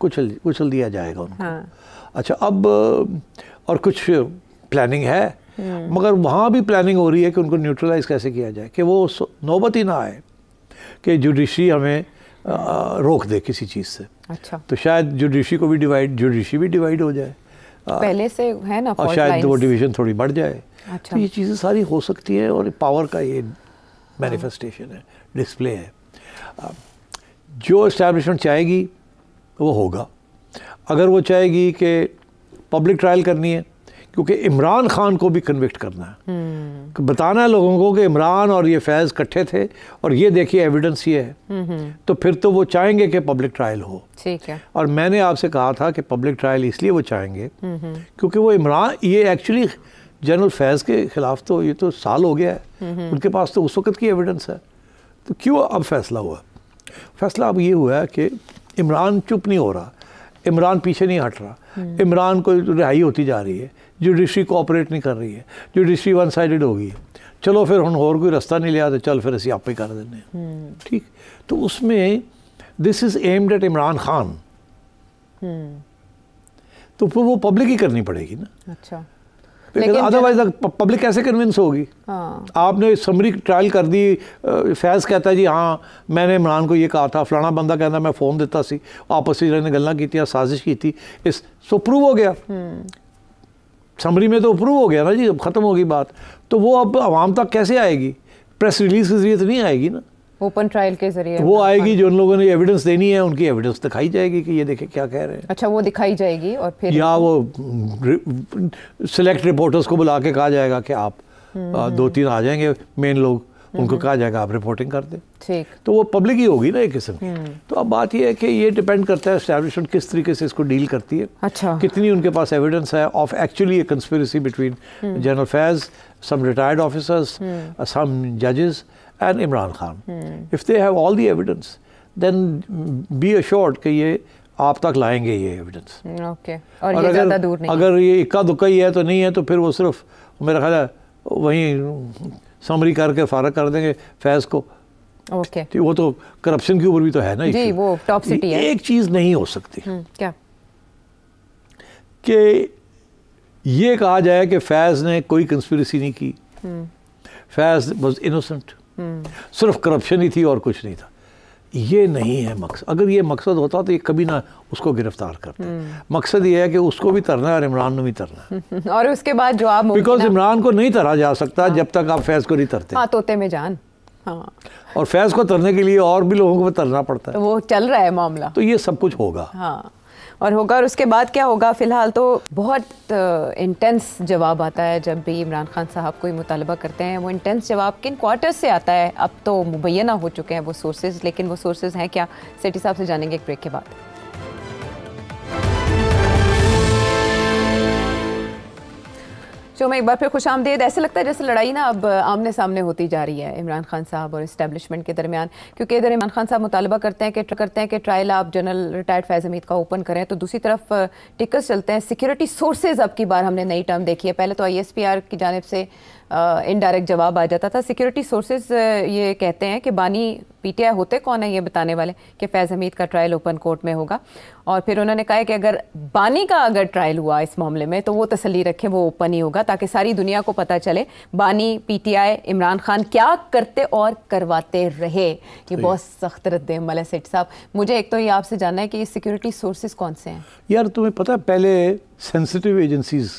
कुचल कुचल दिया जाएगा उनको। हाँ। अच्छा, अब और कुछ प्लानिंग है मगर वहाँ भी प्लानिंग हो रही है कि उनको न्यूट्रलाइज कैसे किया जाए कि वो नौबत ही ना आए कि जुडिशरी हमें आ, रोक दे किसी चीज़ से। अच्छा। तो शायद जुडिशरी को भी डिवाइड जुडिशरी भी डिवाइड हो जाए आ, पहले से है ना, और शायद वो डिवीज़न थोड़ी बढ़ जाए। अच्छा। तो ये चीज़ें सारी हो सकती हैं और पावर का ये मैनिफेस्टेशन है, डिस्प्ले है। आ, जो इस्टेब्लिशमेंट चाहेगी वो होगा। अगर वो चाहेगी कि पब्लिक ट्रायल करनी है क्योंकि इमरान खान को भी कन्विक्ट करना है, कि बताना है लोगों को कि इमरान और ये फैज़ इकट्ठे थे और ये देखिए एविडेंस ये है, तो फिर तो वो चाहेंगे कि पब्लिक ट्रायल हो। ठीक है। और मैंने आपसे कहा था कि पब्लिक ट्रायल इसलिए वो चाहेंगे क्योंकि वो इमरान ये एक्चुअली जनरल फैज़ के ख़िलाफ़ तो ये तो साल हो गया है, उनके पास तो उस वक़्त की एविडेंस है, तो क्यों अब फैसला हुआ। फैसला अब ये हुआ है कि इमरान चुप नहीं हो रहा, इमरान पीछे नहीं हट रहा, इमरान को रिहाई होती जा रही है, जुडिशरी कोऑपरेट नहीं कर रही है, जुडिशरी वन साइडेड हो गई है। चलो फिर हम और कोई रास्ता नहीं लिया तो चल फिर असी आप ही कर देने। ठीक, तो उसमें this is aimed at Imran Khan, तो फिर वो पब्लिक ही करनी पड़ेगी ना। अच्छा, अदरवाइज पब्लिक कैसे कन्विंस होगी? हाँ। आपने समरी ट्रायल कर दी, फैज़ कहता है जी हाँ मैंने इमरान को ये कहा था, फलाना बंदा कहता मैं फ़ोन दिता सी, आपस में गल्लां कीतियां, साजिश की थी, इस सो प्रूव हो गया, समरी में तो प्रूव हो गया ना जी, अब ख़त्म होगी बात। तो वो अब आवाम तक कैसे आएगी? प्रेस रिलीज के जरिए तो नहीं आएगी ना, ओपन ट्रायल के जरिए वो आएगी। जो उन लोगों ने एविडेंस देनी है उनकी एविडेंस दिखाई जाएगी कि ये देखें क्या कह रहे हैं। अच्छा वो दिखाई जाएगी और फिर या वो सिलेक्ट रिपोर्टर्स को बुला के कहा जाएगा कि आप आ, दो तीन आ जाएंगे मेन लोग, उनको कहा जाएगा आप रिपोर्टिंग कर दें। ठीक, तो वो पब्लिक ही होगी ना एक किस्म की। तो अब बात ये है कि ये डिपेंड करता है एस्टैब्लिशमेंट किस तरीके से इसको डील करती है। अच्छा, कितनी उनके पास एविडेंस है of actually a conspiracy between general Faiz, some retired officers, some जजेस and Imran Khan. Hmm. If they have all the evidence, then be assured कि ये आप तक लाएंगे ये एविडेंस। ओके, और ये ज़्यादा दूर नहीं। अगर ये इक्का दुक्का ही है तो नहीं है, तो फिर वो सिर्फ मेरा ख्याल है वहीं समरी करके फारग कर देंगे फैज़ को। ओके, तो वो तो करप्शन के ऊपर भी तो है ना जी, वो टॉप सिटी है। एक चीज़ नहीं हो सकती क्या कि ये कहा जाए कि फैज़ ने कोई कंस्पिरेसी नहीं की, फैज़ वाज इनोसेंट, सिर्फ करप्शन ही थी और कुछ नहीं था। ये नहीं है मकसद। अगर ये मकसद होता तो ये कभी ना उसको गिरफ्तार करते। मकसद ये है कि उसको भी तरना है और इमरान को भी तरना, और उसके बाद जो आप बिकॉज इमरान को नहीं तरा जा सकता। हाँ। जब तक आप फैज़ को नहीं तरते। हाँ, तोते में जान। हाँ, और फैज़ को तरने के लिए और भी लोगों को तरना पड़ता है, वो चल रहा है मामला। तो ये सब कुछ होगा। हाँ, और होगा। और उसके बाद क्या होगा? फ़िलहाल तो बहुत इंटेंस जवाब आता है जब भी इमरान खान साहब कोई मुतालबा करते हैं। वो इंटेंस जवाब किन क्वार्टर से आता है अब तो मुबैना हो चुके हैं वो सोर्सेज, लेकिन वो सोर्सेज हैं क्या, सेठी साहब से जानेंगे एक ब्रेक के बाद। जो मैं एक बार फिर खुशामदेद। ऐसे लगता है जैसे लड़ाई ना अब आमने सामने होती जा रही है इमरान खान साहब और इस्टेब्लिशमेंट के दरमियान, क्योंकि इधर इमरान खान साहब मुतालबा करते हैं कि करते हैं कि ट्रायल आप जनरल रिटायर्ड फैज़ हमीद का ओपन करें, तो दूसरी तरफ टिकस चलते हैं सिक्योरिटी सोर्सेज। अब की बार हमने नई टर्म देखी है, पहले तो आई एस पी आर की जानिब से इनडायरेक्ट जवाब आ जाता था। सिक्योरिटी सोर्सेज ये कहते हैं कि बानी पी टी आई होते कौन है ये बताने वाले कि फैज़ हमीद का ट्रायल ओपन कोर्ट में होगा। और फिर उन्होंने कहा कि अगर बानी का अगर ट्रायल हुआ इस मामले में तो वो तसल्ली रखें वो ओपन ही होगा, ताकि सारी दुनिया को पता चले बानी, P T I, Imran Khan क्या करते और करवाते रहे। ये बहुत सख्त रद्द अमल है सेठ साहब। मुझे एक तो ये आपसे जानना है कि ये सिक्योरिटी सोर्सेज कौन से हैं? यार तुम्हें पता है पहले सेंसिटिव एजेंसीज,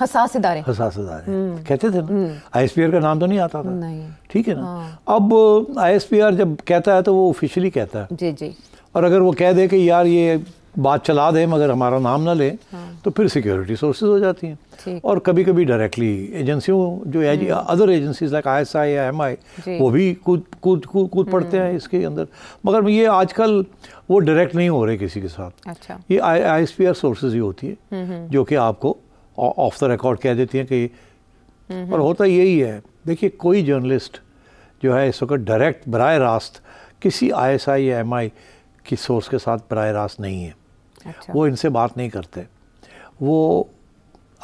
हसास इदारे, हसास इदारे कहते थे ना, आईएसपीआर का नाम तो नहीं आता था। नहीं, ठीक है ना। हाँ। अब आईएसपीआर जब कहता है तो वो ऑफिशियली कहता है। जी जी। और अगर वो कह दे कि यार ये बात चला दें मगर हमारा नाम ना लें। हाँ। तो फिर सिक्योरिटी सोर्सेज हो जाती हैं। और कभी कभी डायरेक्टली एजेंसियों जो other agencies like I S I या एम आई वो भी कूद कूद कूद पड़ते हैं इसके अंदर, मगर ये आजकल वो डायरेक्ट नहीं हो रहे किसी के साथ। अच्छा, ये I S P R sources ही होती है जो कि आपको ऑफ द रिकॉर्ड कह देती हैं कि, और होता यही है। देखिए, कोई जर्नलिस्ट जो है इस वक्त डायरेक्ट बराह रास्त किसी आईएसआई या एमआई की सोर्स के साथ बराह रास्त नहीं है। अच्छा। वो इनसे बात नहीं करते, वो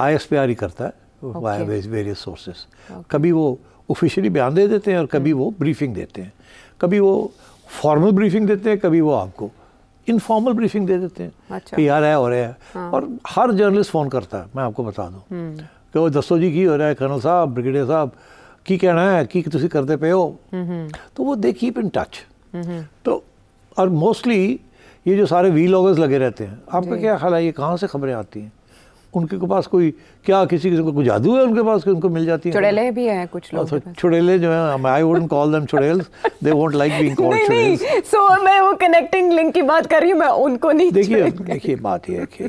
आईएसपीआर ही करता है वाया वेरियस सोर्सेस। कभी वो ऑफिशियली बयान दे देते हैं और कभी वो ब्रीफिंग देते हैं, कभी वो फॉर्मल ब्रीफिंग देते हैं, कभी वो आपको इनफॉर्मल ब्रीफिंग दे देते हैं। अच्छा। कि यार है हो रहा है। हाँ। और हर जर्नलिस्ट फ़ोन करता है, मैं आपको बता दूं कि वो दसो जी की हो रहा है, कर्नल साहब, ब्रिगेडियर साहब की कहना है कि तुसी करते पे हो, तो वो दे कीप इन टच। तो और मोस्टली ये जो सारे वी लॉगर्स लगे रहते हैं, आपका क्या ख्याल है ये कहाँ से खबरें आती हैं? उनके पास कोई क्या किसी किसी को जादू है उनके पास कि उनको मिल जाती है? चुड़ैले भी हैं कुछ लोग। तो चुड़ैले जो हैं, I wouldn't call them चुड़ैल्स, they won't like being called चुड़ैल्स। So मैं वो कनेक्टिंग लिंक की बात कर रही हूँ, मैं उनको नहीं। देखिए देखिए बात ये है कि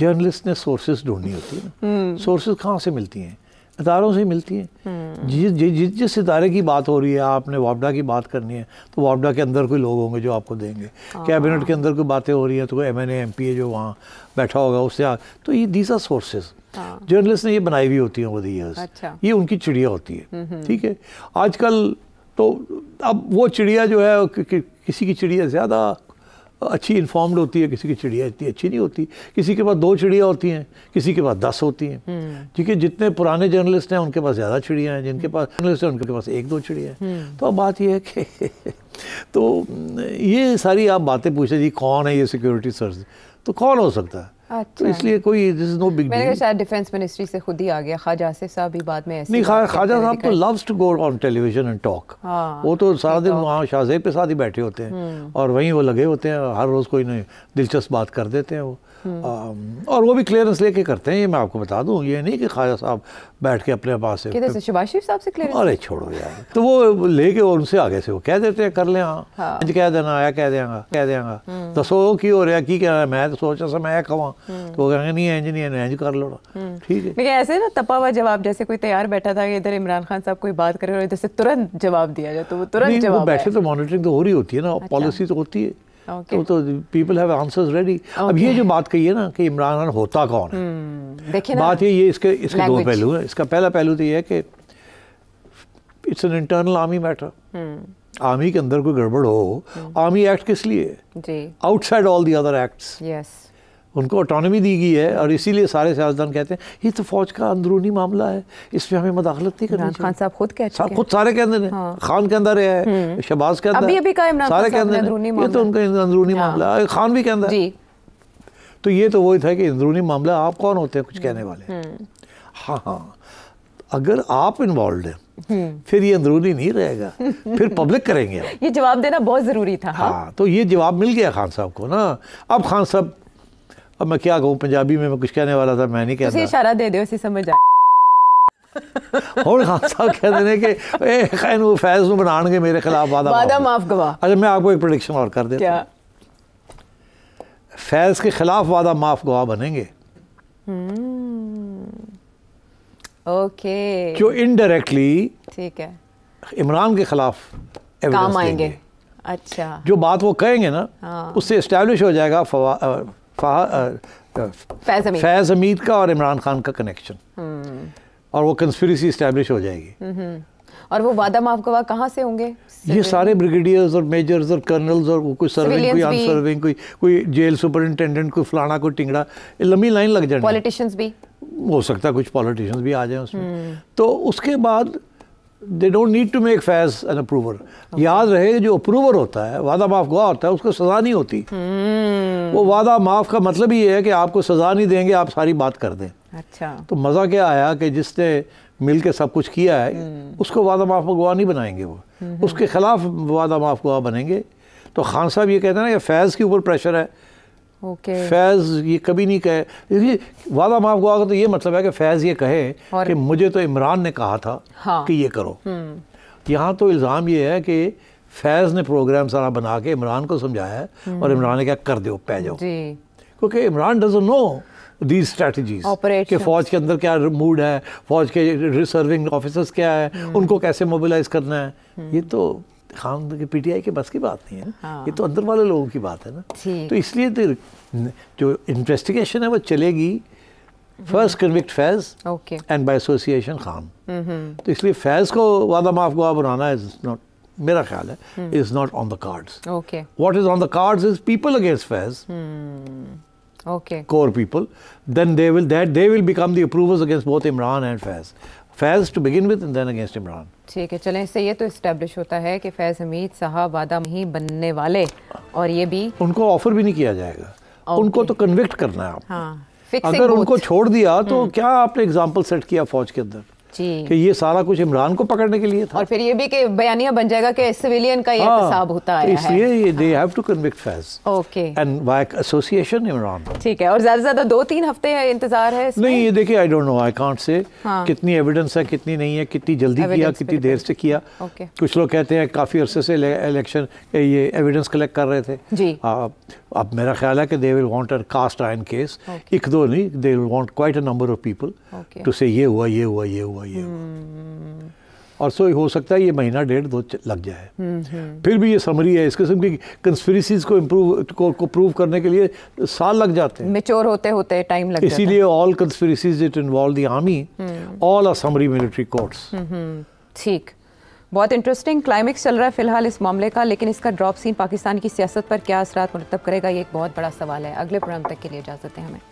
जर्नलिस्ट ने सोर्सेज ढूंढनी होती है। सोर्सेज कहाँ से मिलती हैं? इदारों से मिलती हैं। जिस जिस जिस इदारे की बात हो रही है, आपने वापडा की बात करनी है तो वापडा के अंदर कोई लोग होंगे जो आपको देंगे। कैबिनेट के अंदर कोई बातें हो रही हैं तो कोई M N A M P A जो वहाँ बैठा होगा उससे आ, तो ये दीज आर सोर्सेज जर्नलिस्ट ने ये बनाई हुई होती हैं ओवर द ईयर्स। अच्छा। ये उनकी चिड़िया होती है। ठीक है, आजकल तो अब वो चिड़िया जो है कि, कि, किसी की चिड़िया ज़्यादा अच्छी इन्फॉर्म्ड होती है, किसी की चिड़िया इतनी अच्छी नहीं होती, किसी के पास दो चिड़िया होती हैं, किसी के पास दस होती हैं। ठीक है, जितने पुराने जर्नलिस्ट हैं उनके पास ज़्यादा चिड़िया हैं, जिनके पास जर्नलिस्ट हैं उनके पास एक दो चिड़िया हैं। तो अब बात यह है कि तो ये सारी आप बातें पूछे जी कौन है ये सिक्योरिटी सर्विस, तो कौन हो सकता है? तो इसलिए कोई this is no big deal. मैंने शायद डिफेंस मिनिस्ट्री से खुद ही आ गया ख्वाजा आसिफ साहब भी बाद में ऐसे नहीं। ख्वाजा साहब तो loves to go on television and talk. वो तो सारा दिन वहाँ शाहजेब के साथ ही बैठे होते हैं और वहीं वो लगे होते हैं, हर रोज़ कोई नहीं दिलचस्प बात कर देते हैं वो, और वो भी क्लियरेंस लेके करते हैं। ये मैं आपको बता दूँ, ये नहीं कि ख्वाजा साहब बैठ के अपने पास से शहबाज शरीफ साहब से क्लियरेंस, अरे छोड़ो यार, तो वो लेके और उनसे आगे से वो कह देते हैं कर लें, हाँ कह देना आया कह देंगा कह देंगा दसो की हो रहा की कह रहा है, मैं तो सोचा सा मैं कहाँ तो कहेंगे नहीं इंजीनियर इंज कर लो ठीक है। लेकिन ऐसे ना तपा हुआ जवाब, जैसे कोई तैयार बैठा था इधर इमरान खान साहब कोई बात करे और इधर से तुरंत जवाब दिया जाए तो वो तुरंत जवाब, वो बैठे तो मॉनिटरिंग तो हो रही होती है ना, पॉलिसी तो होती है okay. तो तो पीपल हैव आंसर्स रेडी। अब ये जो बात कही है ना कि इमरान खान होता कौन है, देखिए बात ये ये इसके इसके दो पहलू हैं। इसका पहला पहलू तो ये है कि it's an internal army matter, army के अंदर कोई गड़बड़ हो, आर्मी एक्ट किस लिए जी outside all the other acts, yes उनको ऑटोनॉमी दी गई है और इसीलिए सारे सियासतदान कहते हैं ये तो फौज का अंदरूनी मामला है, इसमें हमें मदाखलत नहीं करनी चाहिए। खान साहब खुद कहते हैं, खुद सारे कहते हैं हाँ। खान के अंदर है, शहबाज के अंदर, अभी अभी का इमरान सारे कहते हैं ये तो उनका अंदरूनी मामला है, खान भी कहता है। तो ये तो वही था कि अंदरूनी मामला, आप कौन होते हैं कुछ कहने वाले। हाँ हाँ अगर आप इन्वॉल्व हैं फिर ये अंदरूनी नहीं रहेगा, फिर पब्लिक करेंगे। ये जवाब देना बहुत ज़रूरी था। हाँ तो ये जवाब मिल गया खान साहब को ना। अब खान साहब, अब मैं क्या कहूँ पंजाबी में, मैं कुछ कहने वाला था मैं नहीं कहता, इशारा दे दे उसे समझ आए। और खान साहब कह देने के ए खैन वो फैज़ को बनाएंगे मेरे खिलाफ वादा माफ गवाह। अच्छा मैं आपको एक प्रेडिक्शन और कर देता हूँ, फैज़ के खिलाफ वादा माफ गवाह बनेंगे ओके, जो इनडायरेक्टली ठीक है इमरान के खिलाफ काम आएंगे। अच्छा जो बात वो कहेंगे ना उससे इस्टेब्लिश हो जाएगा फैज़ हमीद का और इमरान खान का कनेक्शन और वो कंस्पिरेसी इस्टेब्लिश हो जाएगी। और वो वादा माफ गवाह कहाँ से होंगे? ये सारे ब्रिगेडियर्स और मेजर्स और कर्नल्स और कोई सर्विंग कोई आन सर्विंग कोई कोई जेल सुपरिंटेंडेंट कोई फलाना कोई टिंगड़ा, लंबी लाइन लग जाएगी। पॉलिटिशियंस भी हो सकता है, कुछ पॉलिटिशियंस भी आ जाए उसमें। तो उसके बाद they don't need to make Faiz an approver. याद रहे जो अप्रूवर होता है वादा माफ गवाह होता है, उसको सज़ा नहीं होती। hmm. वो वादा माफ का मतलब ये है कि आपको सज़ा नहीं देंगे, आप सारी बात कर दें। अच्छा तो मज़ा क्या आया कि जिसने मिल के सब कुछ किया है hmm. उसको वादा माफ गवाह नहीं बनाएंगे, वो hmm. उसके खिलाफ वादा माफ गवाह बनेंगे। तो खान साहब ये कहते हैं ना कि फैज़ के ऊपर प्रेशर है okay. फैज़ ये कभी नहीं कहे, देखिए वादा माफ गवाह का तो ये मतलब है कि फैज़ ये कहे और... कि मुझे तो इमरान ने कहा था हाँ। कि ये करो। यहाँ तो इल्ज़ाम ये है कि फैज़ ने प्रोग्राम सारा बना के इमरान को समझाया है और इमरान ने क्या कर दो पै जाओ, क्योंकि Imran doesn't know these strategies कि फ़ौज के अंदर क्या मूड है, फ़ौज के रिजर्विंग ऑफिसर्स क्या है, उनको कैसे मोबिलाइज करना है। ये तो खान के पीटीआई के बस की बात नहीं है हाँ। ये तो अंदर वाले लोगों की बात है ना। तो इसलिए तो जो इन्वेस्टिगेशन है वो चलेगी first convict Faiz and by association Khan. तो इसलिए फैज़ को वादा माफ गवाह बनाना इज नॉट, मेरा ख्याल है is not on the cards. What is on the cards is people against Faiz, okay core people, then they will that they will become the approvers against both Imran and Faiz. Faiz to begin with and then against Imran. ठीक है चलें, इससे ये तो इस्टेब्लिश होता है कि फैज़ हमीद साहब वादा ही बनने वाले और ये भी उनको ऑफर भी नहीं किया जाएगा okay. उनको तो कन्विक्ट करना है आप हाँ। अगर उनको छोड़ दिया तो क्या आपने एग्जाम्पल सेट किया फौज के अंदर कि ये सारा कुछ इमरान को पकड़ने के लिए था। और फिर ये भी कि बयानिया बन जाएगा कि सिविलियन का ये हिसाब होता है, इसलिए they have to convict Faiz okay and by association Imran. ठीक है और ज्यादा ज्यादा दो तीन हफ्ते है, इंतजार है इसमें? नहीं ये देखिए I don't know I can't say कितनी एविडेंस है कितनी नहीं है, कितनी जल्दी किया कितनी देर से किया। कुछ लोग कहते हैं काफी अरसे से इलेक्शन ये एविडेंस कलेक्ट कर रहे थे जी। अब मेरा ख्याल है कि they will want a cast iron case, एक दो नहीं they will want quite a number of people to say ये हुआ ये हुआ ये हुआ ये हुआ। और सो हो सकता है ये महीना डेढ़ दो लग जाए। फिर भी ये समरी है, इस किस्म की कंस्पिरेसीज को इम्प्रूव को, को प्रूव करने के लिए साल लग जाते हैं, मैच्योर होते होते टाइम लग जाता है। इसीलिए all conspiracies it involve the army all are summary military courts. ठीक, बहुत इंटरेस्टिंग क्लाइमेक्स चल रहा है फिलहाल इस मामले का, लेकिन इसका ड्रॉप सीन पाकिस्तान की सियासत पर क्या असरात मुरतब करेगा ये एक बहुत बड़ा सवाल है। अगले प्रोग्राम तक के लिए इजाज़त है हमें।